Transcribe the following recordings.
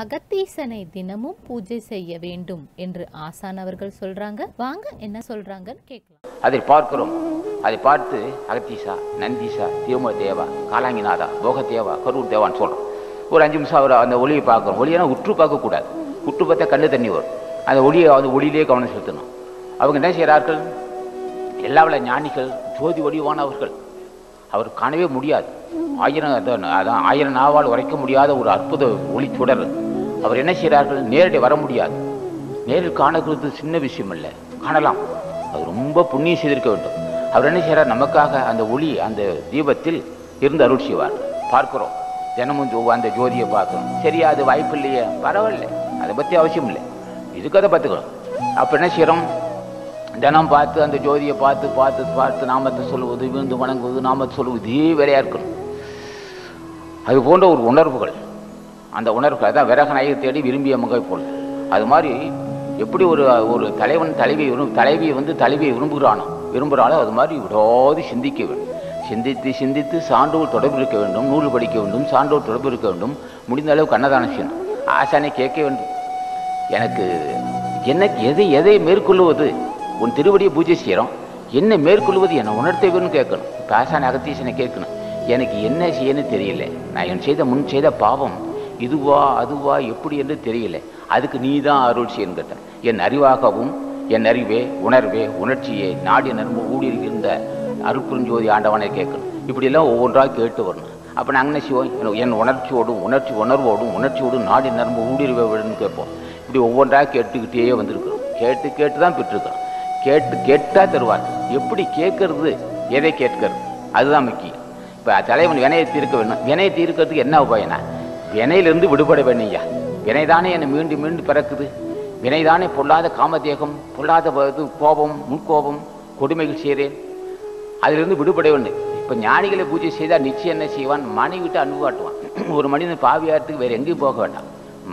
அகத்தீசனை தினமும் பூஜை செய்ய வேண்டும் என்று ஆசானவர்கள் சொல்றாங்க. வாங்க என்ன சொல்றாங்கன்னு கேட்கலாம். அதை பார்க்கிறோம். அதை பார்த்து அகத்தீசா, நந்தீசா, தியோம தேவா, காலாங்கிநாதா, போக தேவா, கரூர் தேவான்னு சொல்றோம். ஒரு 5 நிமிஷம் அவர் அந்த ஒளியை பார்க்குறோம். ஒளியனா உற்று பார்க்கக்கூடாது. உற்று பார்த்தா கல்லு தண்ணி வரும். அந்த ஒளியை அந்த ஒளியிலே கவனம் செலுத்தணும். அவங்க என்ன செய்கிறார்கள்? எல்லாவில ஞானிகள், ஜோதி வடிவானவர்கள், அவர் காணவே முடியாது. 1000 நாவால் உரைக்க முடியாத ஒரு அற்புத ஒளி தொடர். அவர் என்ன செய்கிறார்கள்? நேரடி வர முடியாது. நேரில் காணக்கிறது சின்ன விஷயம் இல்லை, காணலாம். அது ரொம்ப புண்ணியம் செய்திருக்க வேண்டும். அவர் என்ன செய்கிறார்? நமக்காக அந்த ஒளி அந்த தீபத்தில் இருந்து அருள் செய்வார். பார்க்கிறோம், தினமும் அந்த ஜோதியை பார்க்கணும். சரியா, அது வாய்ப்பு இல்லையே, பரவாயில்லை, அதை பற்றி அவசியம் இல்லை, இதுக்கு அதை பார்த்துக்கணும். அப்போ என்ன செய்கிறோம்? தினம் பார்த்து அந்த ஜோதியை பார்த்து பார்த்து பார்த்து நாமத்தை சொல்லுவது, விழுந்து வணங்குவது, நாமத்தை சொல்லுவது, இதே வேலையாக இருக்கணும். அது போன்ற ஒரு உணர்வுகள், அந்த உணர்வுகள் தான் விரக நாயகி தேடி விரும்பிய முகை போல். அது மாதிரி எப்படி ஒரு தலைவன் தலைவியை தலைவியை விரும்புகிறானோ அது மாதிரி விடாது சிந்திக்க வேண்டும். சிந்தித்து சிந்தித்து சான்றோர் தொடர்பு இருக்க வேண்டும், நூல் படிக்க வேண்டும், சான்றோர் தொடர்பு இருக்க வேண்டும். முடிந்த அளவுக்கு அன்னதானம் செய்யணும். ஆசானை கேட்க வேண்டும், எனக்கு எதை மேற்கொள்வது? உன் திருவடியை பூஜை செய்கிறோம், என்ன மேற்கொள்வது, என்னை உணர்த்தவேன்னு கேட்கணும். இப்போ ஆசான அகத்தீசனை கேட்கணும், எனக்கு என்ன செய்யணும்னு தெரியல, நான் என் செய்த முன் பாவம் இதுவா அதுவா எப்படி என்று தெரியல, அதுக்கு நீ தான் அருள் செய்யணும் கேட்டேன். என் அறிவாகவும் என் அறிவே உணர்வே உணர்ச்சியே நாடி நன்மை ஊடியிருக்கின்ற அருட்பெருஞ்சோதி ஆண்டவனை கேட்கணும். இப்படியெல்லாம் ஒவ்வொன்றாக கேட்டு வரணும். அப்போ நாங்கள் என்ன செய்வோம்? என் உணர்ச்சியோடும் உணர்ச்சி உணர்வோடும் உணர்ச்சியோடும் நாடி நன்மை ஊடுருவே விடணும்னு கேட்போம். இப்படி ஒவ்வொன்றாக கேட்டுக்கிட்டே வந்திருக்கிறோம். கேட்டு கேட்டு தான் பெற்றிருக்கிறோம். கேட்டால் தருவார். எப்படி கேட்கறது, எதை கேட்கறது, அதுதான் முக்கியம். இப்போ தலைவன் வினையை தீர்க்க வேணும். வினையை தீர்க்கிறதுக்கு என்ன உபாயனா? வினையிலிருந்து விடுபட வேணும்யா. வினைதானே என்னை மீண்டும் மீண்டும் பிறக்குது. வினைதானே பொல்லாத காமதேகம், பொல்லாத கோபம், முன்கோபம், கொடுமைகள் செய்கிறேன், அதிலிருந்து விடுபட வேண்டும். இப்போ ஞானிகளை பூஜை செய்தால் நிச்சயம் என்ன செய்வான்? மனைவிட்டு அன்பு காட்டுவான். ஒரு மனிதன் பாவியாரத்துக்கு வேறு எங்கேயும் போக வேண்டாம்.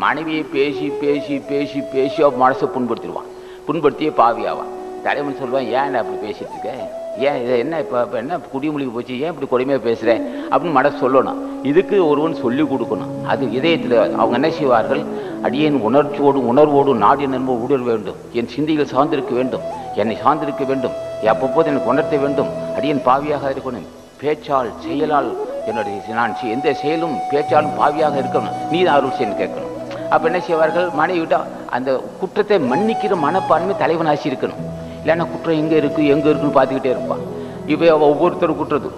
மனைவியை பேசி பேசி பேசி பேசி அவன் மனசை புண்படுத்திடுவான். புண்படுத்தியே பாவியாவான். தலைவன் சொல்லுவான், ஏன் என்ன அப்படி பேசிகிட்டு இருக்கேன், ஏன் இதை என்ன இப்போ என்ன குடிமொழிக்கு போச்சு, ஏன் இப்படி கொடுமையாக பேசுகிறேன் அப்படின்னு மனசு சொல்லணும். இதுக்கு ஒருவன் சொல்லி கொடுக்கணும். அது இதயத்தில் அவங்க என்ன செய்வார்கள்? அடியேன் உணர்ச்சியோடும் உணர்வோடும் நாடி நன்மை ஊடுற வேண்டும், என் சிந்தைகள் சார்ந்திருக்க வேண்டும், என்னை சார்ந்திருக்க வேண்டும், அப்பப்போது எனக்கு உணர்த்த வேண்டும், அடியேன் பாவியாக இருக்கணும். பேச்சால் செயலால் என்னுடைய நான் எந்த செயலும் பேச்சாலும் பாவியாக இருக்கணும், நீ தான் அருள் செய்யணும்னு கேட்கணும். அப்போ என்ன செய்வார்கள்? மனைவிட்டா அந்த குற்றத்தை மன்னிக்கிற மனப்பான்மை தலைவனாசி இருக்கணும். இல்லைன்னா குற்றம் எங்கே இருக்குன்னு பார்த்துக்கிட்டே இருப்பான். இப்போ ஒவ்வொருத்தரும் குற்றத்தும்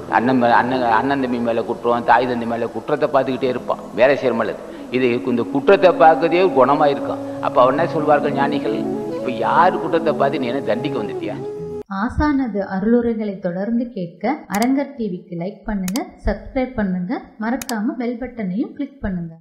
அண்ணன் தம்பி மேலே குற்றம், தாய் தந்தி மேலே குற்றத்தை பார்த்துக்கிட்டே இருப்பான். வேலை செய்கிற மேலே இது இந்த குற்றத்தை பார்க்கறதே குணமாக இருக்கான். அப்போ அவன் என்ன சொல்வார்கள் ஞானிகள்? இப்போ யார் குற்றத்தை பார்த்து நீ என்ன தண்டிக்க வந்துட்டியா? ஆசானது அருளுரைகளை தொடர்ந்து கேட்க அரங்கர் டிவிக்கு லைக் பண்ணுங்க, சப்ஸ்கிரைப் பண்ணுங்க, மறக்காம பெல் பட்டனையும் கிளிக் பண்ணுங்க.